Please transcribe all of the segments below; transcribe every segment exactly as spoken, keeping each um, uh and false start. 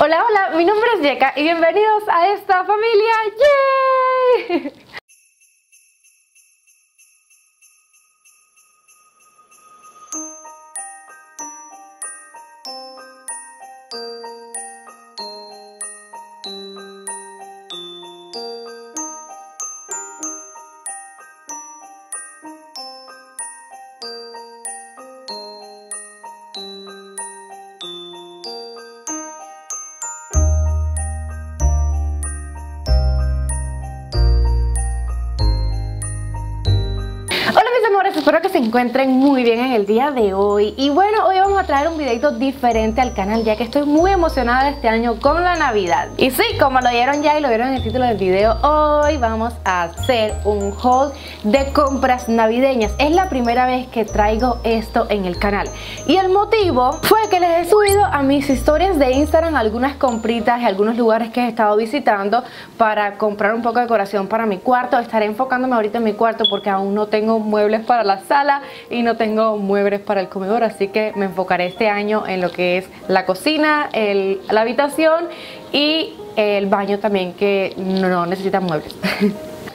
Hola, hola, mi nombre es Yeka y bienvenidos a esta familia. ¡Yay! Espero que se encuentren muy bien en el día de hoy. Y bueno, hoy vamos a traer un videito diferente al canal, ya que estoy muy emocionada de este año con la Navidad. Y sí, como lo vieron ya y lo vieron en el título del video, hoy vamos a hacer un haul de compras navideñas. Es la primera vez que traigo esto en el canal. Y el motivo fue que les he subido a mis historias de Instagram algunas compritas y algunos lugares que he estado visitando para comprar un poco de decoración para mi cuarto. Estaré enfocándome ahorita en mi cuarto porque aún no tengo muebles para la sala y no tengo muebles para el comedor, así que me enfocaré este año en lo que es la cocina, el, la habitación y el baño también, que no necesita muebles.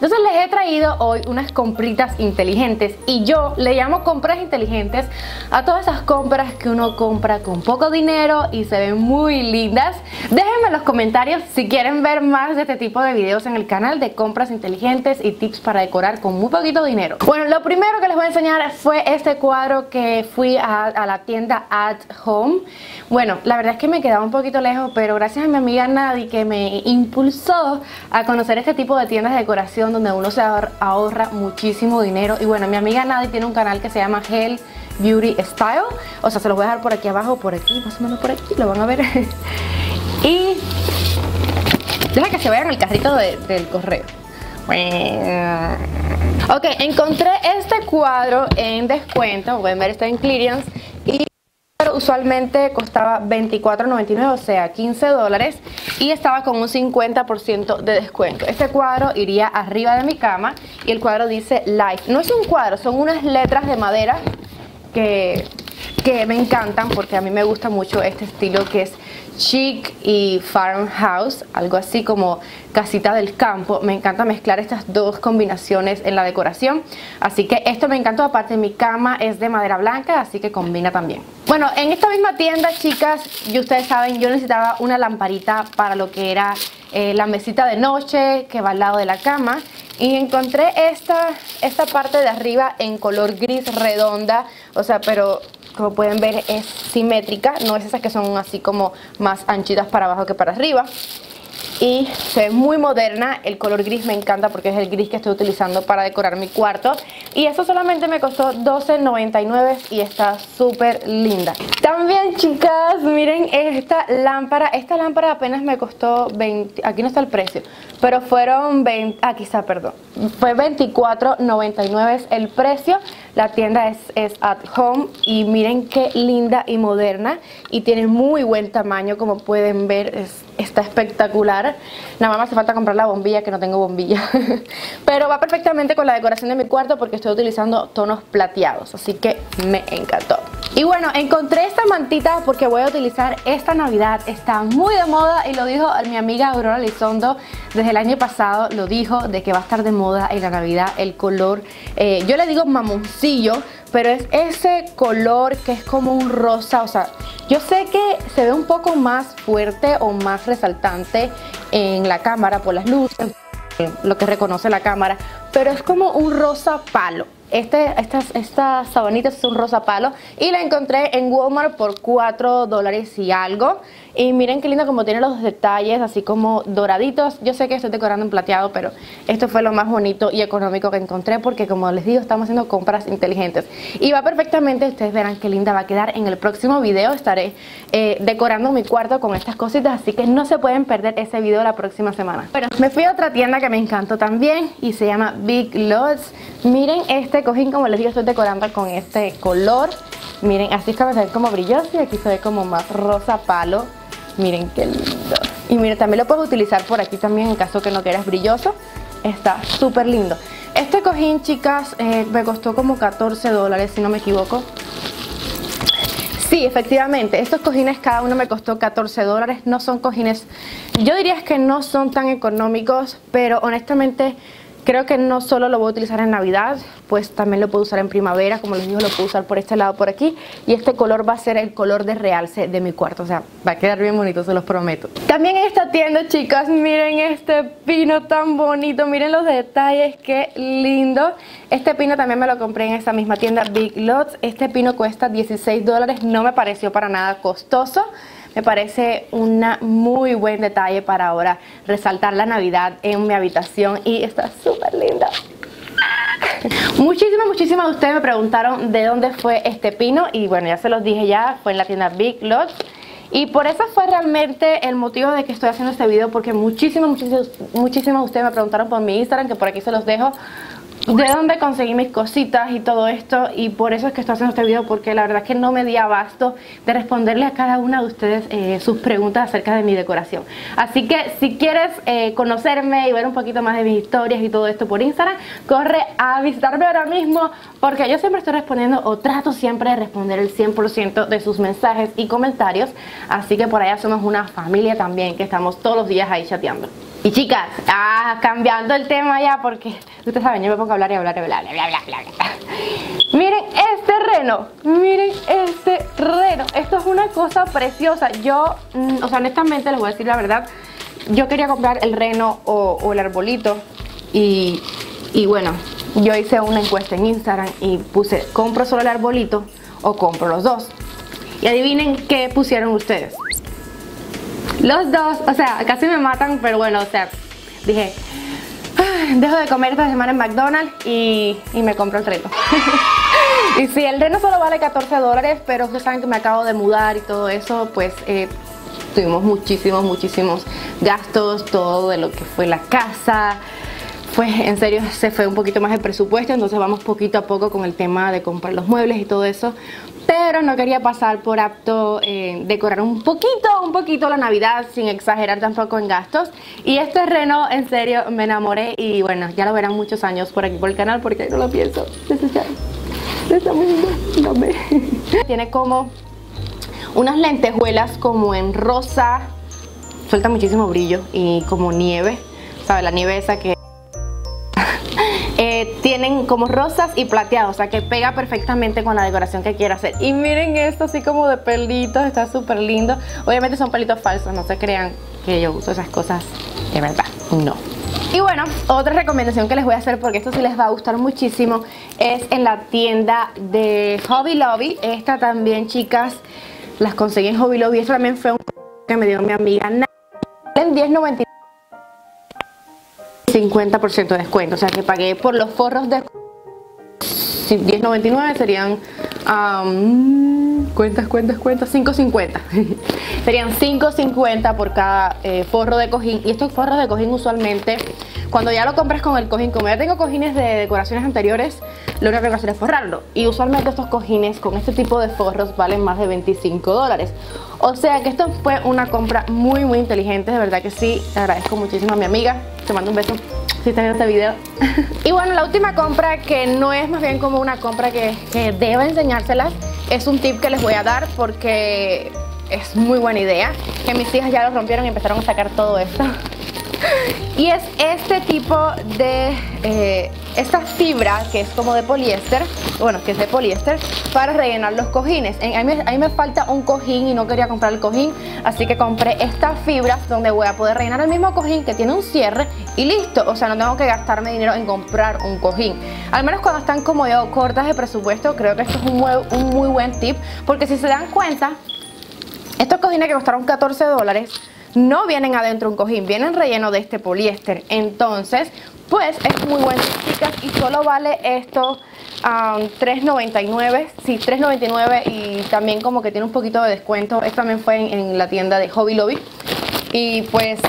Entonces les he traído hoy unas compritas inteligentes, y yo le llamo compras inteligentes a todas esas compras que uno compra con poco dinero y se ven muy lindas. Déjenme en los comentarios si quieren ver más de este tipo de videos en el canal, de compras inteligentes y tips para decorar con muy poquito dinero. Bueno, lo primero que les voy a enseñar fue este cuadro que fui a, a la tienda At Home. Bueno, la verdad es que me quedaba un poquito lejos, pero gracias a mi amiga Nadie, que me impulsó a conocer este tipo de tiendas de decoración donde uno se ahorra muchísimo dinero. Y bueno, mi amiga Nadie tiene un canal que se llama Hell Beauty Style, o sea, se los voy a dejar por aquí abajo, por aquí, más o menos por aquí, lo van a ver. Y deja que se vaya en el carrito de, del correo. Ok, encontré este cuadro en descuento, pueden ver, está en clearance, y usualmente costaba veinticuatro noventa y nueve, o sea quince dólares, y estaba con un cincuenta por ciento de descuento. Este cuadro iría arriba de mi cama, y el cuadro dice Life. No es un cuadro, son unas letras de madera que, que me encantan porque a mí me gusta mucho este estilo que es chic y farmhouse, algo así como casita del campo. Me encanta mezclar estas dos combinaciones en la decoración, así que esto me encantó. Aparte, mi cama es de madera blanca, así que combina también. Bueno, en esta misma tienda, chicas, y ustedes saben, yo necesitaba una lamparita para lo que era eh, la mesita de noche que va al lado de la cama, y encontré esta, esta parte de arriba en color gris redonda, o sea, pero como pueden ver es simétrica, no es esas que son así como más anchitas para abajo que para arriba, y se ve muy moderna. El color gris me encanta porque es el gris que estoy utilizando para decorar mi cuarto, y eso solamente me costó doce noventa y nueve y está súper linda. También, chicas, miren esta lámpara. Esta lámpara apenas me costó veinte, aquí no está el precio, pero fueron veinte, aquí está, perdón, fue veinticuatro noventa y nueve el precio. La tienda es, es At Home, y miren qué linda y moderna, y tiene muy buen tamaño, como pueden ver, es, está espectacular. Nada más me hace falta comprar la bombilla, que no tengo bombilla. Pero va perfectamente con la decoración de mi cuarto porque estoy utilizando tonos plateados, así que me encantó. Y bueno, encontré esta mantita porque voy a utilizar esta Navidad. Está muy de moda, y lo dijo mi amiga Aurora Lizondo desde el año pasado. Lo dijo de que va a estar de moda en la Navidad el color, eh, yo le digo mamoncillo, pero es ese color que es como un rosa. O sea, yo sé que se ve un poco más fuerte o más resaltante en la cámara por las luces, lo que reconoce la cámara, pero es como un rosa palo. Este, estas, estas sabanitas son rosa palo, y la encontré en Walmart por cuatro dólares y algo. Y miren qué lindo como tiene los detalles así como doraditos. Yo sé que estoy decorando en plateado, pero esto fue lo más bonito y económico que encontré porque, como les digo, estamos haciendo compras inteligentes. Y va perfectamente, ustedes verán qué linda va a quedar. En el próximo video estaré eh, decorando mi cuarto con estas cositas, así que no se pueden perder ese video la próxima semana. Bueno, me fui a otra tienda que me encantó también, y se llama Big Lots. Miren este cojín, como les digo, estoy decorando con este color. Miren, así es como se ve como brilloso, y aquí se ve como más rosa palo. Miren qué lindo. Y miren, también lo puedes utilizar por aquí también en caso que no quieras brilloso. Está súper lindo. Este cojín, chicas, eh, me costó como catorce dólares si no me equivoco. Sí, efectivamente, estos cojines cada uno me costó catorce dólares, no son cojines, yo diría que no son tan económicos, pero honestamente creo que no solo lo voy a utilizar en Navidad, pues también lo puedo usar en primavera, como les digo, lo puedo usar por este lado, por aquí, y este color va a ser el color de realce de mi cuarto, o sea, va a quedar bien bonito, se los prometo. También en esta tienda, chicas, miren este pino tan bonito, miren los detalles, qué lindo. Este pino también me lo compré en esa misma tienda, Big Lots. Este pino cuesta dieciséis dólares, no me pareció para nada costoso. Me parece un muy buen detalle para ahora resaltar la Navidad en mi habitación y está súper linda. Muchísimas, muchísimas de ustedes me preguntaron de dónde fue este pino y bueno, ya se los dije ya, fue en la tienda Big Lots. Y por eso fue realmente el motivo de que estoy haciendo este video, porque muchísimas, muchísimas, muchísimas de ustedes me preguntaron por mi Instagram, que por aquí se los dejo, de dónde conseguí mis cositas y todo esto, y por eso es que estoy haciendo este video, porque la verdad es que no me di abasto de responderle a cada una de ustedes eh, sus preguntas acerca de mi decoración. Así que si quieres eh, conocerme y ver un poquito más de mis historias y todo esto por Instagram, corre a visitarme ahora mismo, porque yo siempre estoy respondiendo o trato siempre de responder el cien por ciento de sus mensajes y comentarios, así que por allá somos una familia también, que estamos todos los días ahí chateando. Y chicas, ah, cambiando el tema ya, porque ustedes saben, yo me pongo a hablar y hablar y hablar, bla, bla, bla, bla. Miren este reno, miren este reno. Esto es una cosa preciosa. Yo, mm, o sea, honestamente les voy a decir la verdad, yo quería comprar el reno o, o el arbolito y, y bueno, yo hice una encuesta en Instagram y puse, ¿compro solo el arbolito o compro los dos? Y adivinen qué pusieron ustedes. Los dos, o sea, casi me matan, pero bueno, o sea, dije, dejo de comer esta semana en McDonald's y, y me compro el reno. Y sí, el reno solo vale catorce dólares, pero ustedes saben que me acabo de mudar y todo eso, pues eh, tuvimos muchísimos, muchísimos gastos, todo de lo que fue la casa. Pues en serio se fue un poquito más el presupuesto, entonces vamos poquito a poco con el tema de comprar los muebles y todo eso. Pero no quería pasar por apto eh, decorar un poquito, un poquito la Navidad sin exagerar tampoco en gastos. Y este reno, en serio, me enamoré y bueno, ya lo verán muchos años por aquí por el canal porque no lo pienso desechar. Está muy lindo, no me... Tiene como unas lentejuelas como en rosa, suelta muchísimo brillo y como nieve, ¿sabes? La nieve esa que... Eh, tienen como rosas y plateados, o sea que pega perfectamente con la decoración que quiero hacer. Y miren esto así como de pelitos, está súper lindo. Obviamente son pelitos falsos, no se crean que yo uso esas cosas de verdad, no. Y bueno, otra recomendación que les voy a hacer, porque esto sí les va a gustar muchísimo, es en la tienda de Hobby Lobby. Esta también, chicas, las conseguí en Hobby Lobby. Esto también fue un que me dio mi amiga Nadie en diez noventa y nueve. cincuenta por ciento de descuento, o sea que pagué por los forros de diez noventa y nueve, serían um, cuentas, cuentas, cuentas, cinco cincuenta. Serían cinco cincuenta por cada eh, forro de cojín. Y estos forros de cojín usualmente, cuando ya lo compras con el cojín, como ya tengo cojines de decoraciones anteriores, lo único que tengo que hacer es forrarlo. Y usualmente estos cojines con este tipo de forros valen más de veinticinco dólares. O sea que esto fue una compra muy muy inteligente, de verdad que sí, le agradezco muchísimo a mi amiga, te mando un beso si estás viendo este video. Y bueno, la última compra, que no es más bien como una compra que, que debo enseñárselas, es un tip que les voy a dar porque es muy buena idea, que mis hijas ya lo rompieron y empezaron a sacar todo esto. Y es este tipo de, eh, esta fibra que es como de poliéster, bueno, que es de poliéster, para rellenar los cojines. A mí, a mí me falta un cojín y no quería comprar el cojín, así que compré estas fibras donde voy a poder rellenar el mismo cojín, que tiene un cierre y listo. O sea, no tengo que gastarme dinero en comprar un cojín. Al menos cuando están como yo cortas de presupuesto, creo que esto es un muy, un muy buen tip, porque si se dan cuenta, estos cojines que costaron catorce dólares, no vienen adentro un cojín, vienen relleno de este poliéster. Entonces, pues es muy bueno, chicas, y solo vale esto um, tres noventa y nueve. Sí, tres noventa y nueve, y también como que tiene un poquito de descuento. Esto también fue en, en la tienda de Hobby Lobby. Y pues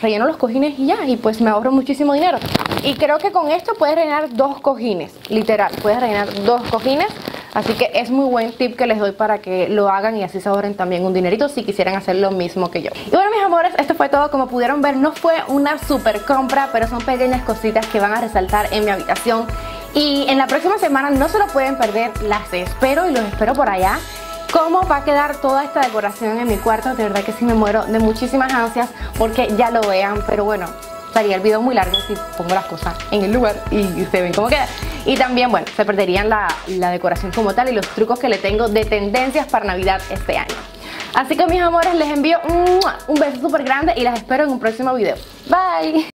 relleno los cojines y ya, y pues me ahorro muchísimo dinero. Y creo que con esto puedes rellenar dos cojines, literal, puedes rellenar dos cojines. Así que es muy buen tip que les doy para que lo hagan y así se ahorren también un dinerito si quisieran hacer lo mismo que yo. Y bueno, mis amores, esto fue todo. Como pudieron ver, no fue una super compra, pero son pequeñas cositas que van a resaltar en mi habitación. Y en la próxima semana no se lo pueden perder, las espero y los espero por allá. cómo va a quedar toda esta decoración en mi cuarto. De verdad que sí me muero de muchísimas ansias porque ya lo vean, pero bueno, estaría el video muy largo si pongo las cosas en el lugar y se ven cómo queda. Y también, bueno, se perderían la, la decoración como tal y los trucos que le tengo de tendencias para Navidad este año. Así que mis amores, les envío un beso súper grande y las espero en un próximo video. Bye.